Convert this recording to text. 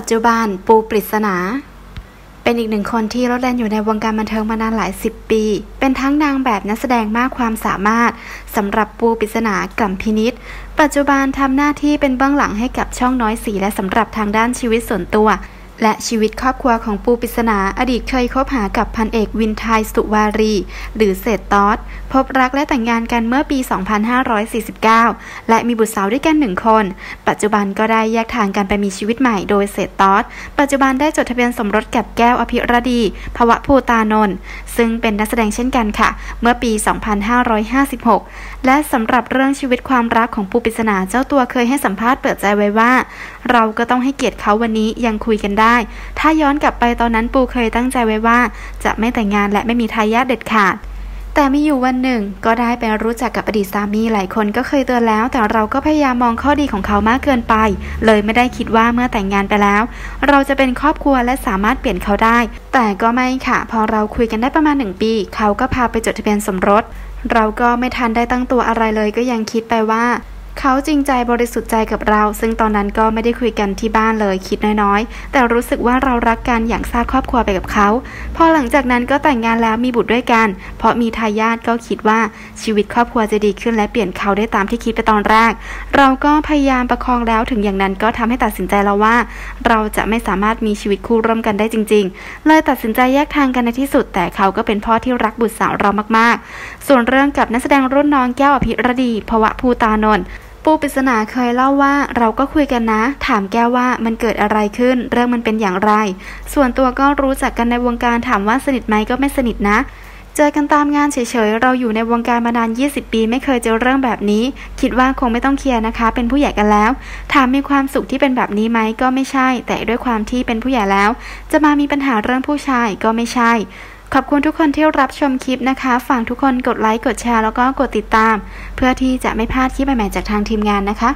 ปัจจุบันปูปริศนาเป็นอีกหนึ่งคนที่โลดแล่นอยู่ในวงการบันเทิงมานานหลาย10ปีเป็นทั้งนางแบบนักแสดงมากความสามารถสำหรับปูปริศนากล่ำพินิจปัจจุบันทำหน้าที่เป็นเบื้องหลังให้กับช่องน้อยสีและสำหรับทางด้านชีวิตส่วนตัวและชีวิตครอบครัวของปูปริศนาอดีตเคยคบหากับพันเอกวินไทยสุวารีหรือเศรษฐอดพบรักและแต่งงานกันเมื่อปี 2549 และมีบุตรสาวด้วยกัน1คนปัจจุบันก็ได้แยกทางกันไปมีชีวิตใหม่โดยเศรษฐอดปัจจุบันได้จดทะเบียนสมรสกับแก้วอภิรดีภวภูตานนท์ซึ่งเป็นนักแสดงเช่นกันค่ะเมื่อปี 2556 และสำหรับเรื่องชีวิตความรักของปูปริศนาเจ้าตัวเคยให้สัมภาษณ์เปิดใจไว้ว่าเราก็ต้องให้เกียรติเขาวันนี้ยังคุยกันได้ถ้าย้อนกลับไปตอนนั้นปูเคยตั้งใจไว้ว่าจะไม่แต่งงานและไม่มีทายาทเด็ดขาดแต่มีอยู่วันหนึ่งก็ได้ไปรู้จักกับอดีตสามีหลายคนก็เคยเตือนแล้วแต่เราก็พยายามมองข้อดีของเขามากเกินไปเลยไม่ได้คิดว่าเมื่อแต่งงานไปแล้วเราจะเป็นครอบครัวและสามารถเปลี่ยนเขาได้แต่ก็ไม่ค่ะพอเราคุยกันได้ประมาณ1ปีเขาก็พาไปจดทะเบียนสมรสเราก็ไม่ทันได้ตั้งตัวอะไรเลยก็ยังคิดไปว่าเขาจริงใจบริสุทธิ์ใจกับเราซึ่งตอนนั้นก็ไม่ได้คุยกันที่บ้านเลยคิดน้อยๆแต่รู้สึกว่าเรารักกันอย่างสร้างครอบครัวไปกับเขาพอหลังจากนั้นก็แต่งงานแล้วมีบุตรด้วยกันเพราะมีทายาทก็คิดว่าชีวิตครอบครัวจะดีขึ้นและเปลี่ยนเขาได้ตามที่คิดไปตอนแรกเราก็พยายามประคองแล้วถึงอย่างนั้นก็ทำให้ตัดสินใจแล้วว่าเราจะไม่สามารถมีชีวิตคู่ร่วมกันได้จริงๆเลยตัดสินใจแยกทางกันในที่สุดแต่เขาก็เป็นพ่อที่รักบุตรสาวเรามากๆส่วนเรื่องกับนักแสดงรุ่นน้องแก้วอภิรดีภวภูตานนท์ปูปริศนาเคยเล่าว่าเราก็คุยกันนะถามแก้วว่ามันเกิดอะไรขึ้นเรื่องมันเป็นอย่างไรส่วนตัวก็รู้จักกันในวงการถามว่าสนิทไหมก็ไม่สนิทนะเจอกันตามงานเฉยๆเราอยู่ในวงการมานาน20ปีไม่เคยเจอเรื่องแบบนี้คิดว่าคงไม่ต้องเคลียร์นะคะเป็นผู้ใหญ่กันแล้วถามมีความสุขที่เป็นแบบนี้ไหมก็ไม่ใช่แต่ด้วยความที่เป็นผู้ใหญ่แล้วจะมามีปัญหาเรื่องผู้ชายก็ไม่ใช่ขอบคุณทุกคนที่รับชมคลิปนะคะฝากทุกคนกดไลค์กดแชร์แล้วก็กดติดตามเพื่อที่จะไม่พลาดคลิปใหม่ๆจากทางทีมงานนะคะ